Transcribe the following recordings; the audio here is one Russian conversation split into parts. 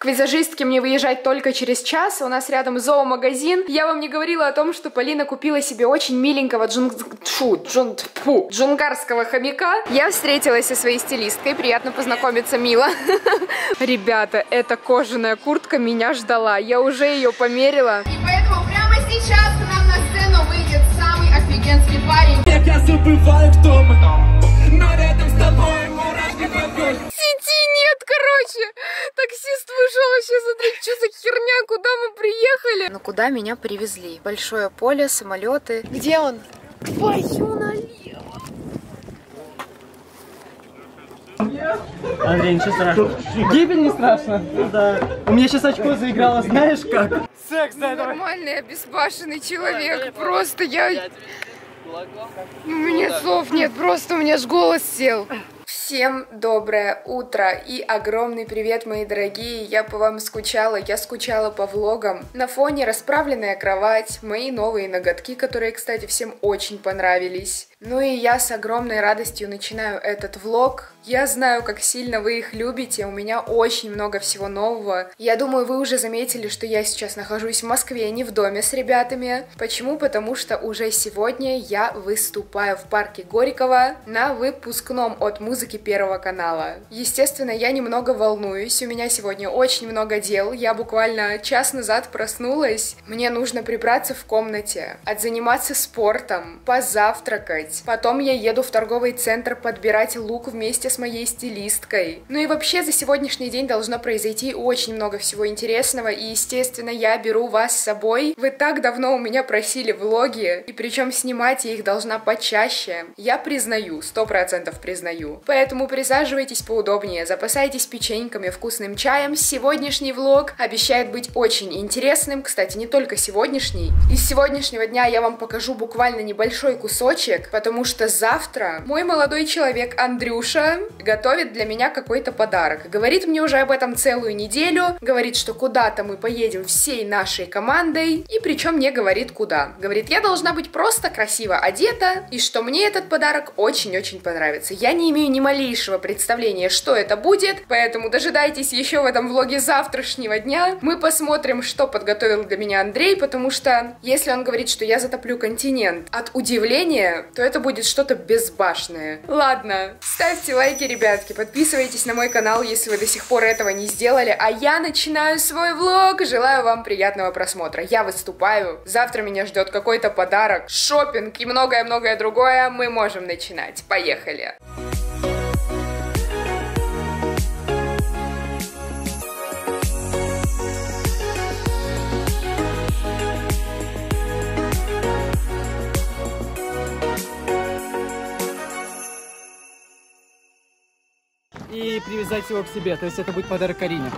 К визажистке мне выезжать только через час. У нас рядом зоомагазин. Я вам не говорила о том, что Полина купила себе очень миленького джунгарского хомяка. Я встретилась со своей стилисткой. Приятно познакомиться, Мила. Ребята, эта кожаная куртка меня ждала. Я уже ее померила. И поэтому прямо сейчас к нам на сцену выйдет самый офигенский парень. Я забываю, кто мы там. Но рядом с тобой мурашки побьют. Сети нет, короче. Таксист вышел вообще, смотри, что за херня, куда мы приехали? Ну куда меня привезли? Большое поле, самолеты. Где он? Твою налево. Андрей, ничего страшного. Гибель не страшно? Да. У меня сейчас очко заиграло, знаешь как? Секс, да, давай. Нормальный, обезбашенный человек, просто я... У меня слов нет, просто у меня ж голос сел. Всем доброе утро и огромный привет, мои дорогие, я по вам скучала, я скучала по влогам. На фоне расправленная кровать, мои новые ноготки, которые, кстати, всем очень понравились. Ну и я с огромной радостью начинаю этот влог. Я знаю, как сильно вы их любите, у меня очень много всего нового. Я думаю, вы уже заметили, что я сейчас нахожусь в Москве, не в доме с ребятами. Почему? Потому что уже сегодня я выступаю в парке Горького на выпускном от музыки Первого канала. Естественно, я немного волнуюсь, у меня сегодня очень много дел. Я буквально час назад проснулась, мне нужно прибраться в комнате, отзаниматься спортом, позавтракать. Потом я еду в торговый центр подбирать лук вместе с моей стилисткой. Ну и вообще за сегодняшний день должно произойти очень много всего интересного. И естественно я беру вас с собой. Вы так давно у меня просили влоги. И причем снимать я их должна почаще. Я признаю, 100% признаю. Поэтому присаживайтесь поудобнее. Запасайтесь печеньками, вкусным чаем. Сегодняшний влог обещает быть очень интересным. Кстати, не только сегодняшний. Из сегодняшнего дня я вам покажу буквально небольшой кусочек. Потому что завтра мой молодой человек Андрюша готовит для меня какой-то подарок. Говорит мне уже об этом целую неделю. Говорит, что куда-то мы поедем всей нашей командой. И причем не говорит куда. Говорит, я должна быть просто красиво одета. И что мне этот подарок очень-очень понравится. Я не имею ни малейшего представления, что это будет. Поэтому дожидайтесь еще в этом влоге завтрашнего дня. Мы посмотрим, что подготовил для меня Андрей. Потому что если он говорит, что я затоплю континент от удивления... то это будет что-то безбашенное. Ладно, ставьте лайки, ребятки, подписывайтесь на мой канал, если вы до сих пор этого не сделали, а я начинаю свой влог, желаю вам приятного просмотра. Я выступаю, завтра меня ждет какой-то подарок, шопинг и многое-многое другое, мы можем начинать. Поехали! И привязать его к себе, то есть это будет подарок Карине.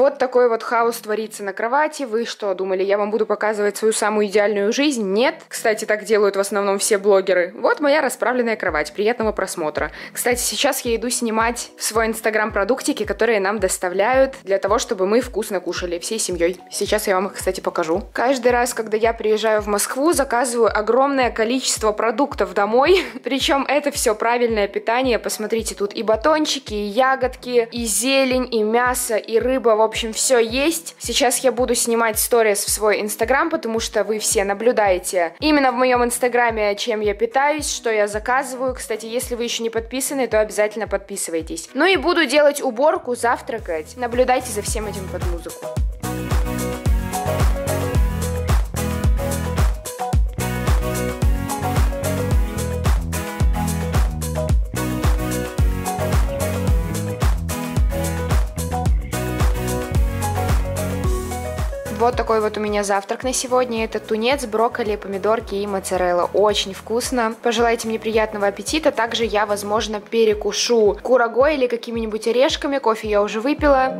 Вот такой вот хаос творится на кровати. Вы что, думали, я вам буду показывать свою самую идеальную жизнь? Нет. Кстати, так делают в основном все блогеры. Вот моя расправленная кровать. Приятного просмотра. Кстати, сейчас я иду снимать в свой инстаграм продуктики, которые нам доставляют для того, чтобы мы вкусно кушали всей семьей. Сейчас я вам их, кстати, покажу. Каждый раз, когда я приезжаю в Москву, заказываю огромное количество продуктов домой. Причем это все правильное питание. Посмотрите, тут и батончики, и ягодки, и зелень, и мясо, и рыба. В общем, все есть. Сейчас я буду снимать сторис в свой инстаграм, потому что вы все наблюдаете именно в моем инстаграме, чем я питаюсь, что я заказываю. Кстати, если вы еще не подписаны, то обязательно подписывайтесь. Ну и буду делать уборку, завтракать. Наблюдайте за всем этим под музыку. Вот такой вот у меня завтрак на сегодня. Это тунец, брокколи, помидорки и моцарелла. Очень вкусно. Пожелайте мне приятного аппетита. Также я, возможно, перекушу курагой или какими-нибудь орешками. Кофе я уже выпила.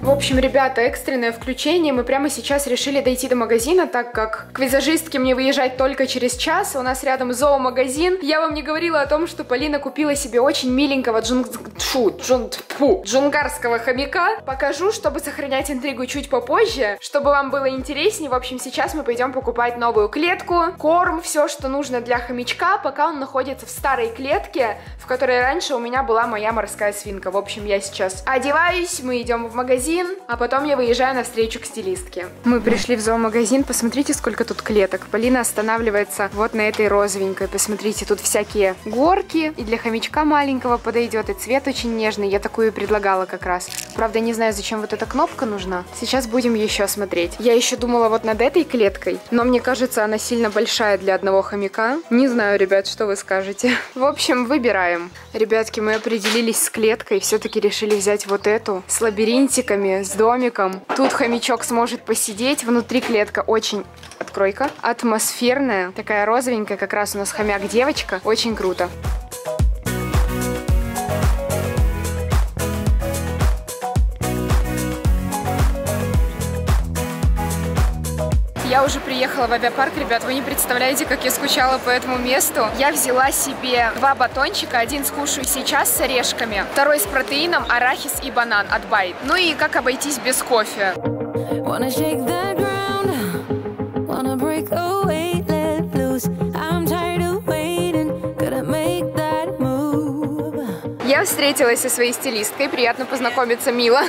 В общем, ребята, экстренное включение. Мы прямо сейчас решили дойти до магазина, так как к визажистке мне выезжать только через час. У нас рядом зоомагазин. Я вам не говорила о том, что Полина купила себе очень миленького джунгарского хомяка. Покажу, чтобы сохранять интригу чуть попозже, чтобы вам было интереснее. В общем, сейчас мы пойдем покупать новую клетку, корм, все, что нужно для хомячка, пока он находится в старой клетке, в которой раньше у меня была моя морская свинка. В общем, я сейчас одеваюсь, мы идем в магазин, а потом я выезжаю навстречу к стилистке. Мы пришли в зоомагазин, посмотрите, сколько тут клеток. Полина останавливается вот на этой розовенькой, посмотрите, тут всякие горки, и для хомячка маленького подойдет, и цвет очень нежный, я такую и предлагала как раз. Правда, не знаю, зачем вот эта кнопка нужна. Сейчас будем еще смотреть. Я еще думала вот над этой клеткой, но мне кажется, она сильно большая для одного хомяка. Не знаю, ребят, что вы скажете. В общем, выбираем. Ребятки, мы определились с клеткой, все-таки решили взять вот эту, с лабиринтиками, с домиком. Тут хомячок сможет посидеть, внутри клетка очень, откройка, атмосферная, такая розовенькая, как раз у нас хомяк-девочка, очень круто. Я уже приехала в авиапарк, ребят, вы не представляете, как я скучала по этому месту. Я взяла себе 2 батончика, один скушаю сейчас с орешками, второй с протеином, арахис и банан от Байт. Ну и как обойтись без кофе. Я встретилась со своей стилисткой, приятно познакомиться, мило.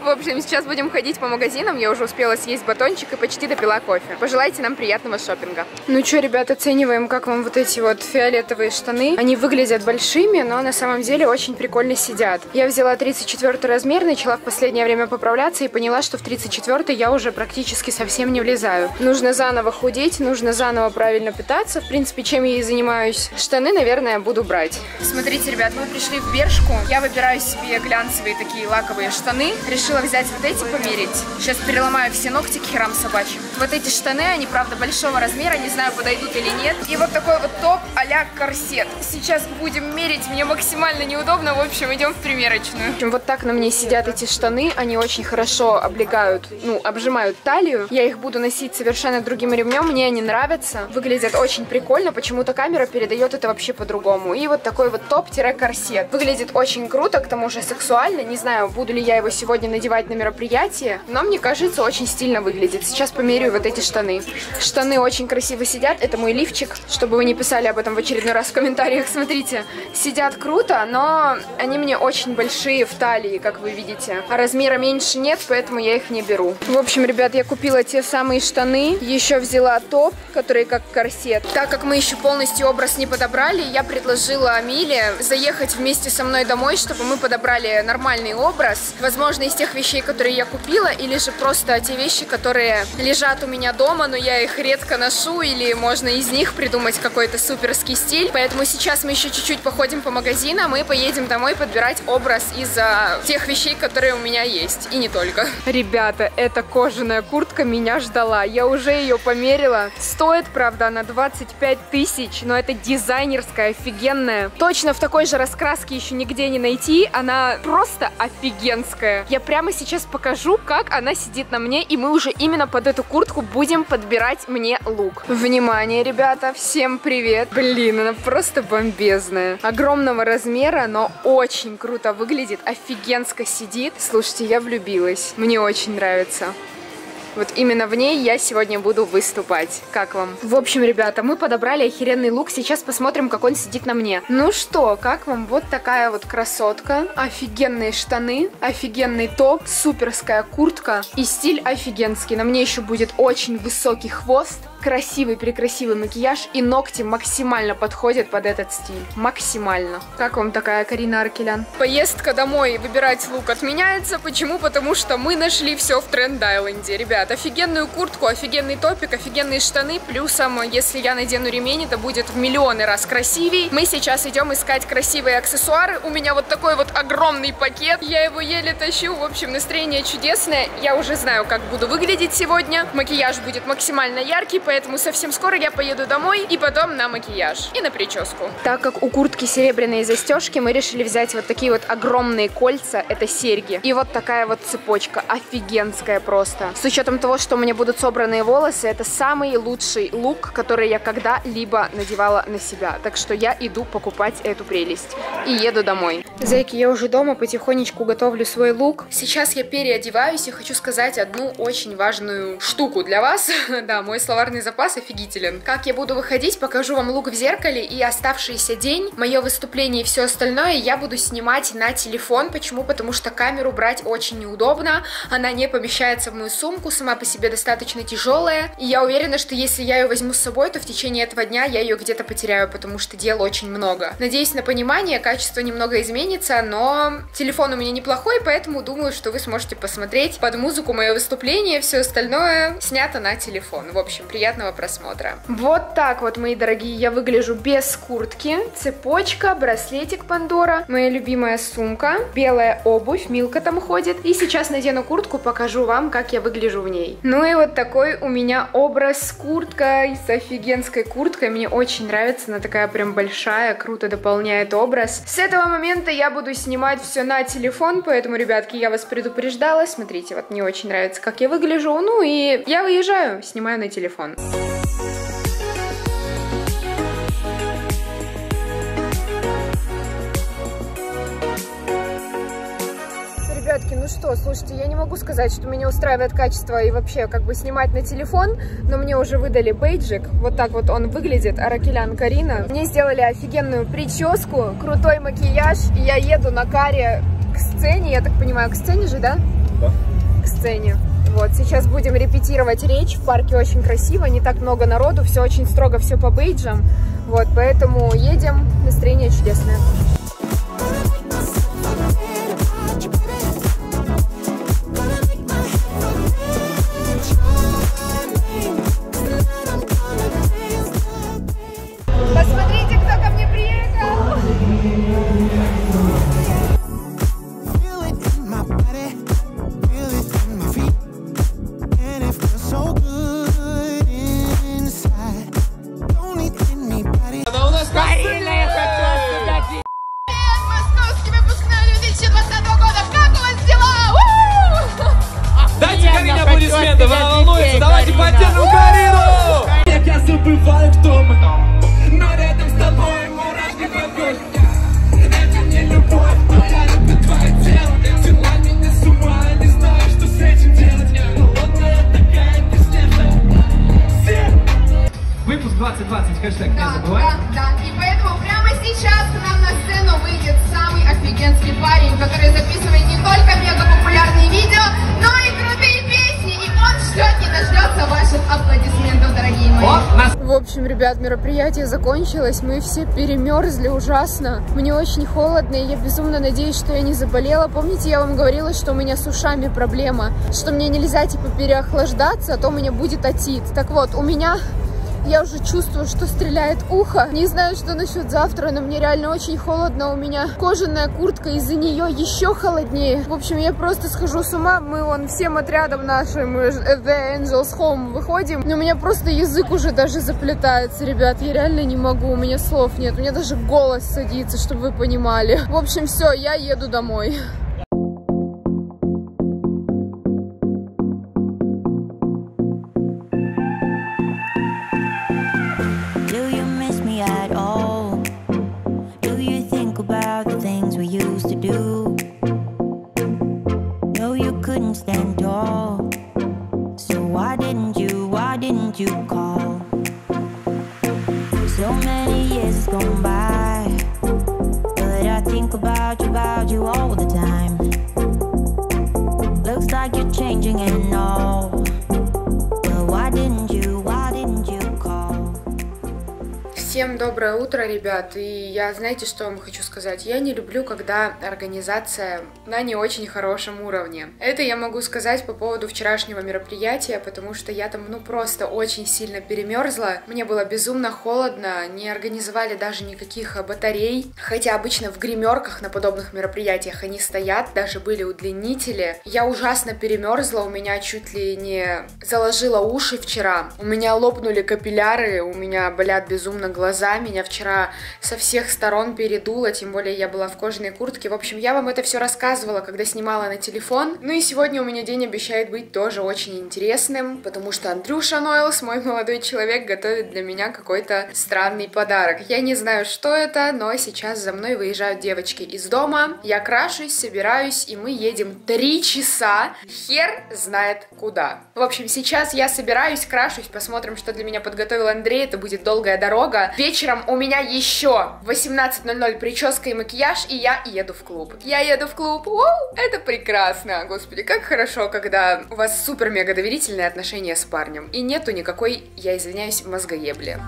В общем, сейчас будем ходить по магазинам, я уже успела съесть батончик и почти допила кофе. Пожелайте нам приятного шопинга. Ну что, ребят, оцениваем, как вам вот эти вот фиолетовые штаны. Они выглядят большими, но на самом деле очень прикольно сидят. Я взяла 34 размер, начала в последнее время поправляться и поняла, что в 34 я уже практически совсем не влезаю. Нужно заново худеть, нужно заново правильно питаться. В принципе, чем я и занимаюсь. Штаны, наверное, буду брать. Смотрите, ребят, мы пришли в Бершку. Я выбираю себе глянцевые такие лаковые штаны. Решила взять вот эти, померить. Сейчас переломаю все ногти к херам собачьим. Вот эти штаны, они, правда, большого размера. Не знаю, подойдут или нет. И вот такой вот топ а-ля корсет. Сейчас будем мерить. Мне максимально неудобно. В общем, идем в примерочную. В общем, вот так на мне сидят эти штаны. Они очень хорошо облегают, ну, обжимают талию. Я их буду носить совершенно другим ремнем. Мне они нравятся. Выглядят очень прикольно. Почему-то камера передает это вообще по-другому. И вот такой вот топ-корсет. Выглядит очень круто, к тому же сексуально. Не знаю, буду ли я его сегодня надевать на мероприятие, но мне кажется, очень стильно выглядит. Сейчас померяю вот эти штаны. Штаны очень красиво сидят. Это мой лифчик, чтобы вы не писали об этом в очередной раз в комментариях. Смотрите, сидят круто, но они мне очень большие в талии, как вы видите. А размера меньше нет, поэтому я их не беру. В общем, ребят, я купила те самые штаны. Еще взяла топ, который как корсет. Так как мы еще полностью образ не подобрали, я предложила Амиле заехать вместе со мной домой, чтобы мы подобрали нормальный образ, возможно, из тех вещей, которые я купила, или же просто те вещи, которые лежат у меня дома, но я их редко ношу, или можно из них придумать какой-то суперский стиль. Поэтому сейчас мы еще чуть-чуть походим по магазинам и поедем домой подбирать образ из тех вещей, которые у меня есть, и не только. Ребята, эта кожаная куртка меня ждала, я уже ее померила. Стоит, правда, она 25 тысяч, но это дизайнерская, офигенная. Точно в такой же раскраске еще нигде не найти, она просто офигенская. Я прямо сейчас покажу, как она сидит на мне, и мы уже именно под эту куртку будем подбирать мне лук. Внимание, ребята, всем привет. Блин, она просто бомбезная. Огромного размера, но очень круто выглядит, офигенско сидит. Слушайте, я влюбилась. Мне очень нравится. Вот именно в ней я сегодня буду выступать. Как вам? В общем, ребята, мы подобрали охеренный лук. Сейчас посмотрим, как он сидит на мне. Ну что, как вам вот такая вот красотка? Офигенные штаны, офигенный топ, суперская куртка и стиль офигенский. На мне еще будет очень высокий хвост, красивый-прекрасивый макияж, и ногти максимально подходят под этот стиль. Максимально. Как вам такая Карина Аракелян? Поездка домой выбирать лук отменяется. Почему? Потому что мы нашли все в Тренд-Айленде. Ребят, офигенную куртку, офигенный топик, офигенные штаны. Плюсом, если я надену ремень, это будет в миллионы раз красивей. Мы сейчас идем искать красивые аксессуары. У меня вот такой вот огромный пакет. Я его еле тащу. В общем, настроение чудесное. Я уже знаю, как буду выглядеть сегодня. Макияж будет максимально яркий, поэтому совсем скоро я поеду домой и потом на макияж и на прическу. Так как у куртки серебряные застежки, мы решили взять вот такие вот огромные кольца, это серьги, и вот такая вот цепочка, офигенская просто. С учетом того, что у меня будут собранные волосы, это самый лучший лук, который я когда-либо надевала на себя. Так что я иду покупать эту прелесть и еду домой. Зайки, я уже дома, потихонечку готовлю свой лук. Сейчас я переодеваюсь и хочу сказать одну очень важную штуку для вас. Да, мой словарный запас офигителен. Как я буду выходить, покажу вам лук в зеркале, и оставшийся день, мое выступление и все остальное я буду снимать на телефон. Почему? Потому что камеру брать очень неудобно, она не помещается в мою сумку, сама по себе достаточно тяжелая, и я уверена, что если я ее возьму с собой, то в течение этого дня я ее где-то потеряю, потому что дел очень много. Надеюсь на понимание, качество немного изменится, но телефон у меня неплохой, поэтому думаю, что вы сможете посмотреть под музыку мое выступление, все остальное снято на телефон. В общем, приятного просмотра. Вот так вот, мои дорогие, я выгляжу без куртки, цепочка, браслетик Пандора, моя любимая сумка, белая обувь, Милка там ходит, и сейчас надену куртку, покажу вам, как я выгляжу в ней. Ну и вот такой у меня образ с курткой, с офигенской курткой, мне очень нравится, она такая прям большая, круто дополняет образ. С этого момента я буду снимать все на телефон, поэтому, ребятки, я вас предупреждала, смотрите, вот мне очень нравится, как я выгляжу, ну и я выезжаю, снимаю на телефон. Ну что, слушайте, я не могу сказать, что меня устраивает качество и вообще как бы снимать на телефон, но мне уже выдали бейджик, вот так вот он выглядит, Аракелян Карина. Мне сделали офигенную прическу, крутой макияж, и я еду на каре к сцене, я так понимаю, к сцене же, да? Да. К сцене. Вот, сейчас будем репетировать речь, в парке очень красиво, не так много народу, все очень строго, все по бейджам, вот, поэтому едем, настроение чудесное. Ребят, мероприятие закончилось, мы все перемерзли ужасно, мне очень холодно, и я безумно надеюсь, что я не заболела. Помните, я вам говорила, что у меня с ушами проблема, что мне нельзя типа переохлаждаться, а то у меня будет отит. Так вот, у меня... Я уже чувствую, что стреляет ухо. Не знаю, что насчет завтра, но мне реально очень холодно. У меня кожаная куртка, из-за нее еще холоднее. В общем, я просто схожу с ума. Мы вон всем отрядом нашим The Angels Home выходим. Но у меня просто язык уже даже заплетается, ребят. Я реально не могу, у меня слов нет. У меня даже голос садится, чтобы вы понимали. В общем, все, я еду домой. Всем доброе утро, ребят. И я, знаете, что вам хочу сказать? Я не люблю, когда организация на не очень хорошем уровне. Это я могу сказать по поводу вчерашнего мероприятия, потому что я там, просто очень сильно перемерзла. Мне было безумно холодно, не организовали даже никаких батарей. Хотя обычно в гримерках на подобных мероприятиях они стоят, даже были удлинители. Я ужасно перемерзла, у меня чуть ли не заложило уши вчера. У меня лопнули капилляры, у меня болят безумно глаза, меня вчера со всех сторон передуло, тем более я была в кожаной куртке. В общем, я вам это все рассказывала, когда снимала на телефон. Ну и сегодня у меня день обещает быть тоже очень интересным, потому что Андрюша Ноилс, мой молодой человек, готовит для меня какой-то странный подарок. Я не знаю, что это, но сейчас за мной выезжают девочки из дома. Я крашусь, собираюсь, и мы едем 3 часа. Хер знает куда. В общем, сейчас я собираюсь, крашусь, посмотрим, что для меня подготовил Андрей. Это будет долгая дорога. Вечером у меня еще 18:00 прическа и макияж, и я еду в клуб. Я еду в клуб. Воу, это прекрасно. Господи, как хорошо, когда у вас супер-мега доверительные отношения с парнем. И нету никакой, я извиняюсь, мозгоебли.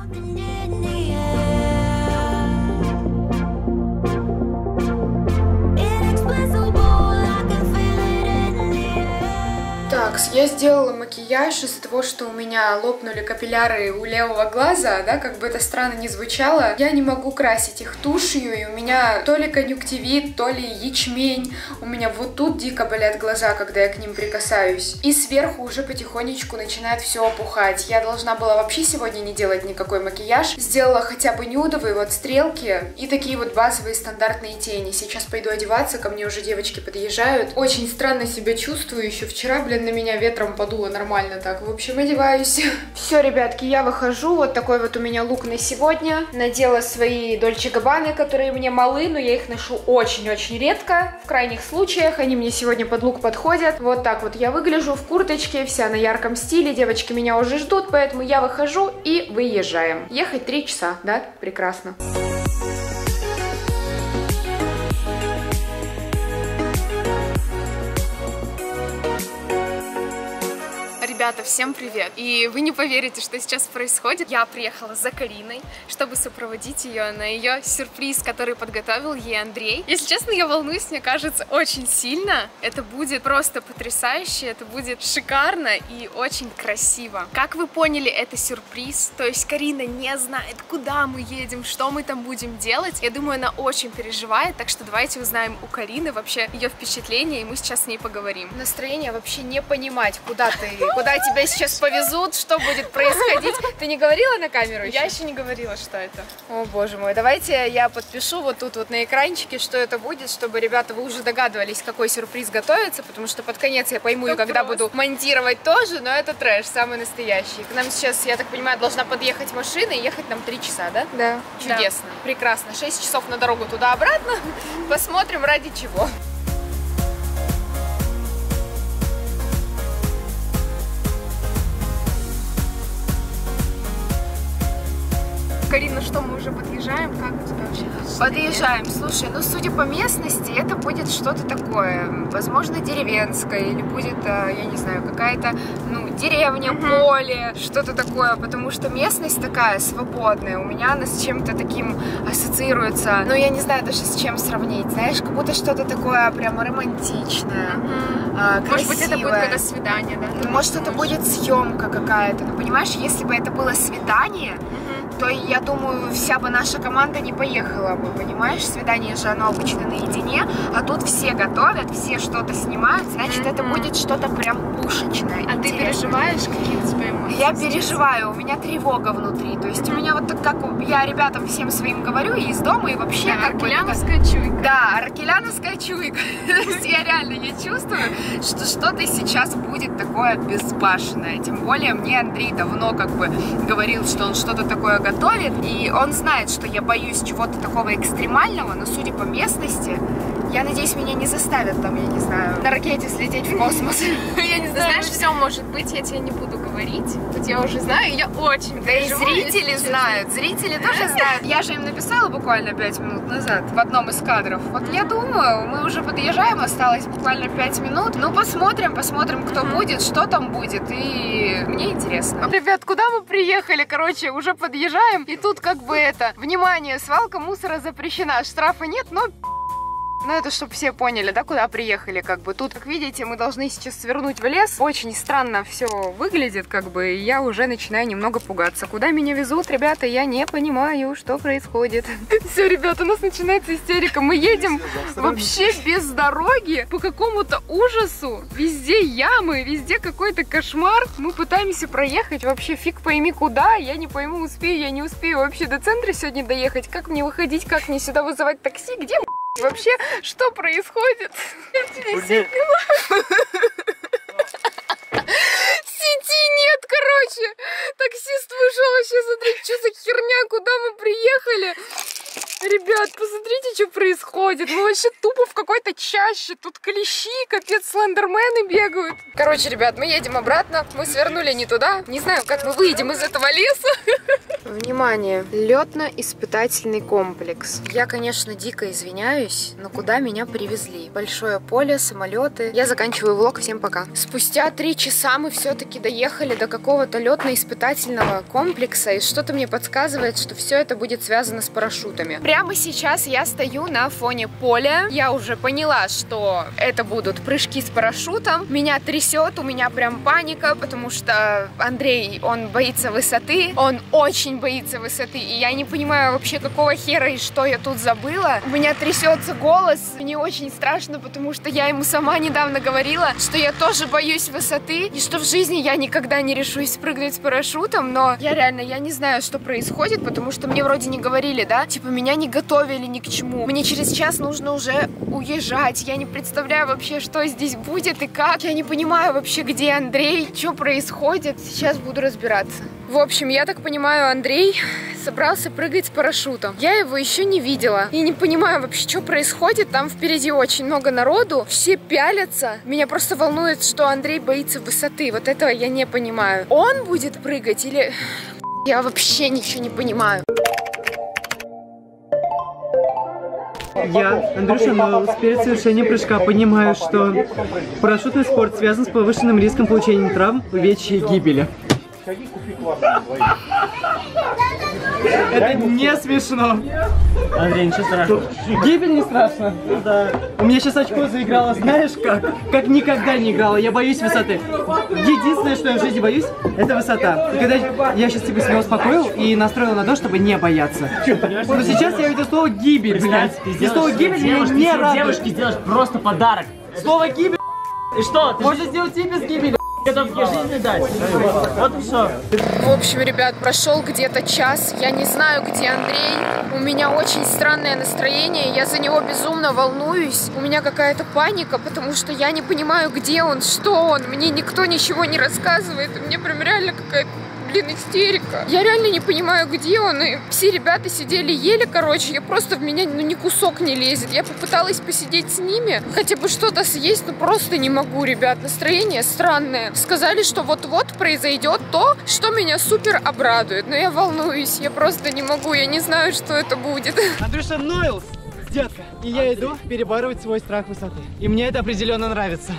Я сделала макияж из-за того, что у меня лопнули капилляры у левого глаза, да, как бы это странно ни звучало. Я не могу красить их тушью, и у меня то ли конъюнктивит, то ли ячмень. У меня вот тут дико болят глаза, когда я к ним прикасаюсь. И сверху уже потихонечку начинает все опухать. Я должна была вообще сегодня не делать никакой макияж. Сделала хотя бы нюдовые вот стрелки и такие вот базовые стандартные тени. Сейчас пойду одеваться, ко мне уже девочки подъезжают. Очень странно себя чувствую. Еще вчера, блин, на меня ветром подуло нормально так. В общем, одеваюсь. Все, ребятки, я выхожу. Вот такой вот у меня лук на сегодня. Надела свои Дольче Габбаны, которые мне малы, но я их ношу очень-очень редко. В крайних случаях они мне сегодня под лук подходят. Вот так вот я выгляжу в курточке, вся на ярком стиле. Девочки меня уже ждут, поэтому я выхожу и выезжаем. Ехать 3 часа, да? Прекрасно. Ребята, всем привет! И вы не поверите, что сейчас происходит. Я приехала за Кариной, чтобы сопроводить ее на ее сюрприз, который подготовил ей Андрей. Если честно, я волнуюсь, мне кажется, очень сильно. Это будет просто потрясающе, это будет шикарно и очень красиво. Как вы поняли, это сюрприз. То есть Карина не знает, куда мы едем, что мы там будем делать. Я думаю, она очень переживает, так что давайте узнаем у Карины вообще ее впечатления, и мы сейчас с ней поговорим. Настроение вообще не понимать, куда ты, куда тебя сейчас повезут, что будет происходить. Ты не говорила на камеру еще? Я еще не говорила, что это. О, боже мой. Давайте я подпишу вот тут вот на экранчике, что это будет, чтобы, ребята, вы уже догадывались, какой сюрприз готовится, потому что под конец я пойму, и когда буду монтировать тоже, но это трэш, самый настоящий. К нам сейчас, я так понимаю, должна подъехать машина и ехать нам 3 часа, да? Да. Чудесно. Да. Прекрасно. 6 часов на дорогу туда-обратно. Посмотрим, ради чего. Карина, что, мы уже подъезжаем? Как у тебя вообще? Подъезжаем. Слушай, ну, судя по местности, это будет что-то такое. Возможно, деревенское, или будет, я не знаю, какая-то, деревня, поле, что-то такое. Потому что местность такая свободная. У меня она с чем-то таким ассоциируется. Но я не знаю даже, с чем сравнить. Знаешь, как будто что-то такое прямо романтичное, красивое. Может быть, это будет когда свидание, да? Может, это будет съемка какая-то. Ну, понимаешь, если бы это было свидание, то, я думаю, вся бы наша команда не поехала бы, понимаешь? Свидание же, оно обычно наедине, а тут все готовят, все что-то снимают, значит, это будет что-то прям пушечное. А ты переживаешь какие-то свои эмоции? Я переживаю, у меня тревога внутри, то есть у меня вот так, как я ребятам всем своим говорю, и из дома, и вообще... Да, аракеляновская чуйка. Да, аракеляновская чуйка. Я реально, я чувствую, что что-то сейчас будет такое безбашенное, тем более мне Андрей давно как бы говорил, что он что-то такое готовит. И он знает, что я боюсь чего-то такого экстремального, но судя по местности, Я надеюсь, меня не заставят там, я не знаю, на ракете слететь в космос. Я не знаю. Знаешь, все может быть, я тебе не буду говорить. Тут я уже знаю, я очень переживаю. Да и зрители знают, зрители тоже знают. Я же им написала буквально 5 минут назад в одном из кадров. Вот я думаю, мы уже подъезжаем, осталось буквально 5 минут. Ну, посмотрим, кто будет, что там будет. И мне интересно. Ребят, куда мы приехали? Короче, уже подъезжаем. И тут как бы это, внимание, свалка мусора запрещена. Штрафа нет, но... Ну, это чтобы все поняли, да, куда приехали, как бы. Тут, как видите, мы должны сейчас свернуть в лес. Очень странно все выглядит, как бы, и я уже начинаю немного пугаться. Куда меня везут, ребята, я не понимаю, что происходит. Все, ребята, у нас начинается истерика. Мы едем вообще без дороги, по какому-то ужасу. Везде ямы, везде какой-то кошмар. Мы пытаемся проехать, вообще фиг пойми куда. Я не пойму, успею, я не успею вообще до центра сегодня доехать. Как мне выходить, как мне сюда вызывать такси, где... Вообще, что происходит? Сети нет, короче. Таксист вышел вообще, смотрите, что за херня, куда мы приехали. Ребят, посмотрите, что происходит. Мы вообще тупо в какой-то чаще. Тут клещи, капец, слендермены бегают. Короче, ребят, мы едем обратно. Мы свернули не туда. Не знаю, как мы выйдем из этого леса. Внимание, летно-испытательный комплекс. Я, конечно, дико извиняюсь, но куда меня привезли? Большое поле, самолеты. Я заканчиваю влог, всем пока. Спустя 3 часа мы все-таки доехали до какого-то летно-испытательного комплекса. И что-то мне подсказывает, что все это будет связано с парашютами. Прямо сейчас я стою на фоне поля. Я уже поняла, что это будут прыжки с парашютом. Меня трясет, у меня прям паника, потому что Андрей, он боится высоты. Он очень боится высоты. И я не понимаю вообще, какого хера и что я тут забыла. У меня трясется голос. Мне очень страшно, потому что я ему сама недавно говорила, что я тоже боюсь высоты. И что в жизни я никогда не решусь спрыгнуть с парашютом. Но я реально, я не знаю, что происходит, потому что мне вроде не говорили, да? Типа, меня не готовили ни к чему. Мне через час нужно уже уезжать. Я не представляю вообще, что здесь будет и как. Я не понимаю вообще, где Андрей, что происходит. Сейчас буду разбираться. В общем, я так понимаю, Андрей собрался прыгать с парашютом. Я его еще не видела. И не понимаю вообще, что происходит. Там впереди очень много народу. Все пялятся. Меня просто волнует, что Андрей боится высоты. Вот этого я не понимаю. Он будет прыгать или... Я вообще ничего не понимаю. Я, Андрюша Ноилс, перед совершением прыжка понимаю, что парашютный спорт связан с повышенным риском получения травм, увечья и гибели. Это не смешно. Андрей, ничего страшного. Гибель не страшно. Да. У меня сейчас очко заиграло, знаешь как? Как никогда не играла. Я боюсь высоты. Единственное, что я в жизни боюсь, это высота. И когда я сейчас тебя себя успокоил и настроил на то, чтобы не бояться. Но сейчас я веду слово гибель, блядь. И слово гибель меня не радует. Девушке сделаешь просто подарок. Слово гибель. И что? Можно сделать тебе с гибелью. Вот и все. В общем, ребят, прошел где-то час. Я не знаю, где Андрей. У меня очень странное настроение. Я за него безумно волнуюсь. У меня какая-то паника, потому что я не понимаю, где он, что он. Мне никто ничего не рассказывает. Мне прям реально какая-то... Блин, истерика. Я реально не понимаю, где он. И все ребята сидели, ели, короче. Я просто в меня, ну, ни кусок не лезет. Я попыталась посидеть с ними, хотя бы что-то съесть, но просто не могу, ребят. Настроение странное. Сказали, что вот-вот произойдет то, что меня супер обрадует. Но я волнуюсь, я просто не могу. Я не знаю, что это будет. Андрюша Ноилс, детка. И я иду перебарывать свой страх высоты. И мне это определенно нравится.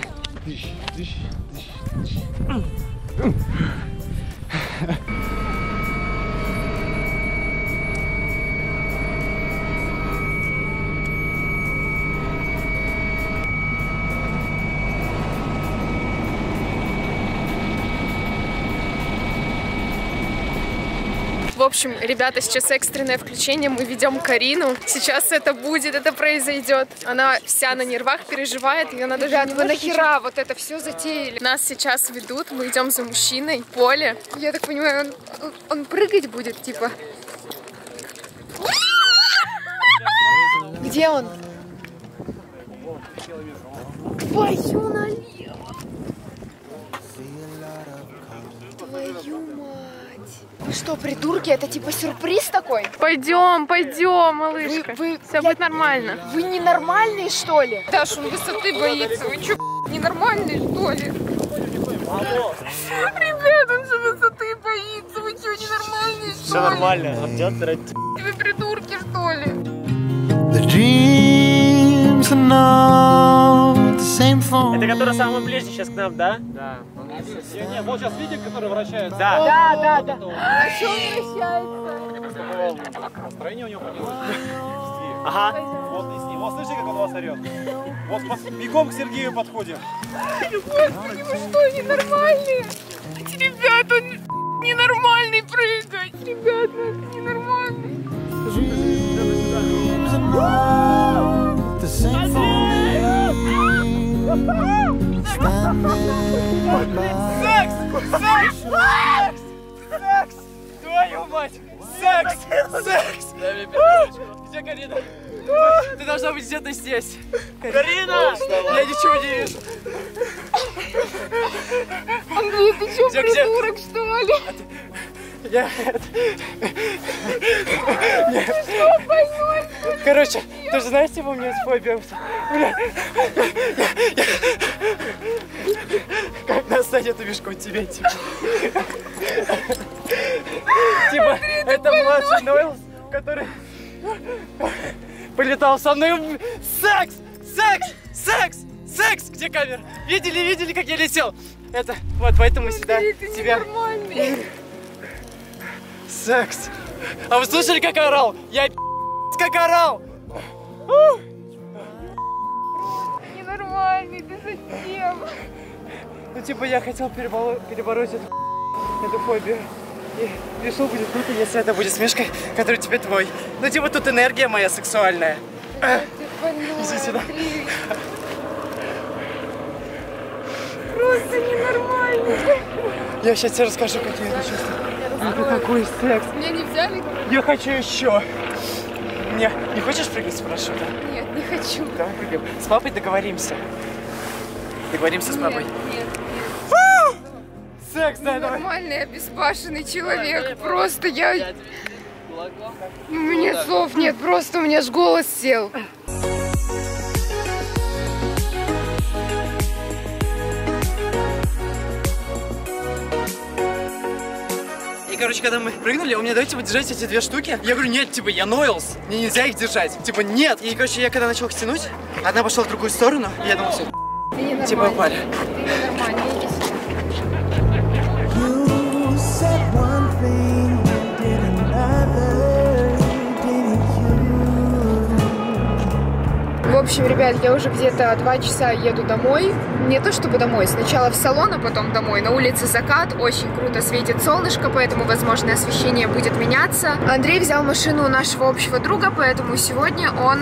В общем, ребята, сейчас экстренное включение. Мы ведем Карину. Сейчас это будет, это произойдет. Она вся на нервах, переживает. Ее надо... Ребят, вы нахера вот это все затеяли? Нас сейчас ведут, мы идем за мужчиной в поле. Я так понимаю, он прыгать будет, типа. Где он? Твою налево. Твою мать. Что, придурки, это типа сюрприз такой? Пойдем, пойдем, малышка. Все будет нормально. Вы ненормальные, что ли? Даша, он высоты боится. Вы че, ненормальные, что ли? Ребят, он же высоты боится. Вы че, ненормальные, что ли? Все нормально. Вы придурки, что ли? Это который самый ближний сейчас к нам, да? Да. Не, вот сейчас видик, который вращается. Да, да, да. А что он вращается? Настроение у него поднялось. Ага. Вот и с ним. Вот слышите, как он вас орет? Вот бегом к Сергею подходим. Господи, вы что, ненормальные? Ребят, он ненормальный прыгает. Ребят, это ненормальный. Секс! Секс! Секс! Твою мать! Секс! Секс! Где Карина? Ты должна быть где-то здесь. Карина! Я ничего не вижу. Андрей, ты что, придурок, что ли? Я... Ты что, больной? Короче, ты же знаешь, типа, у меня с фобией... Как достать эту мешку тебе, типа? Типа, это младший Нойлс, который полетал со мной. Секс! Секс! Секс! Секс! Где камера? Видели, видели, как я летел? Это, вот, поэтому сюда тебя... Секс! А вы слышали, как орал? Я как орал! Ненормальный, ты зачем? Ну типа я хотел перебороть эту фобию. И решил, будет круто, если это будет смешка, которая тебе твой. Ну типа тут энергия моя сексуальная. Иди сюда. Просто ненормальный. Я сейчас тебе расскажу, какие это чувства. Это какой секс? Меня не взяли? Я хочу еще. Не хочешь прыгать с парашюта? Нет, не хочу. Давай прыгаем. С папой договоримся. Договоримся с папой. Нет. Секс, да, давай. Нормальный, обезбашенный человек. Просто я... У меня слов нет, просто у меня аж голос сел. Короче, когда мы прыгнули, он мне: давайте вы держать эти две штуки. Я говорю: нет, типа, я Нойлс, мне нельзя их держать. Типа, нет. И, короче, я когда начал их тянуть, одна пошла в другую сторону, и я думал, все, типа, упали. В общем, ребят, я уже где-то 2 часа еду домой. Не то чтобы домой, сначала в салон, а потом домой. На улице закат, очень круто светит солнышко, поэтому, возможно, освещение будет меняться. Андрей взял машину у нашего общего друга, поэтому сегодня он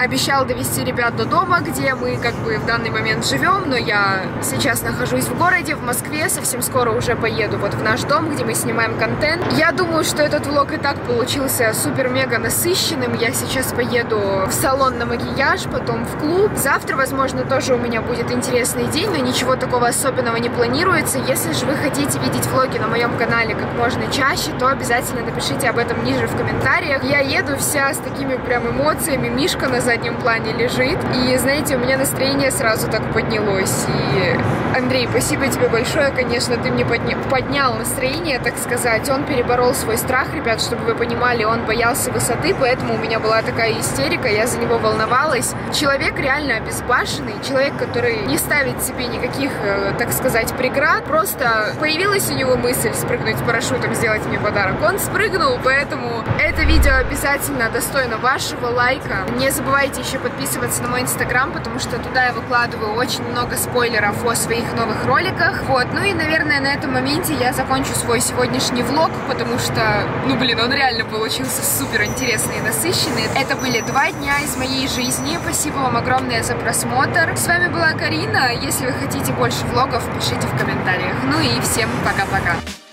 обещал довести ребят до дома, где мы как бы в данный момент живем. Но я сейчас нахожусь в городе, в Москве, совсем скоро уже поеду вот в наш дом, где мы снимаем контент. Я думаю, что этот влог и так получился супер-мега насыщенным. Я сейчас поеду в салон на макияж, потом в клуб. Завтра, возможно, тоже у меня будет интересный день, но ничего такого особенного не планируется. Если же вы хотите видеть влоги на моем канале как можно чаще, то обязательно напишите об этом ниже в комментариях. Я еду вся с такими прям эмоциями, Мишка на заднем плане лежит, и, знаете, у меня настроение сразу так поднялось. И, Андрей, спасибо тебе большое, конечно, ты мне поднял настроение, так сказать. Он переборол свой страх, ребят, чтобы вы понимали, он боялся высоты, поэтому у меня была такая истерика, я за него волновалась. Человек реально обезбашенный, человек, который не ставит себе никаких, так сказать, преград. Просто появилась у него мысль спрыгнуть с парашютом, сделать мне подарок. Он спрыгнул, поэтому это видео обязательно достойно вашего лайка. Не забывайте еще подписываться на мой инстаграм, потому что туда я выкладываю очень много спойлеров о своих новых роликах. Вот, ну и, наверное, на этом моменте я закончу свой сегодняшний влог, потому что, ну блин, он реально получился супер интересный и насыщенный. Это были 2 дня из моей жизни. Спасибо вам огромное за просмотр. С вами была Карина. Если вы хотите больше влогов, пишите в комментариях. Ну и всем пока-пока.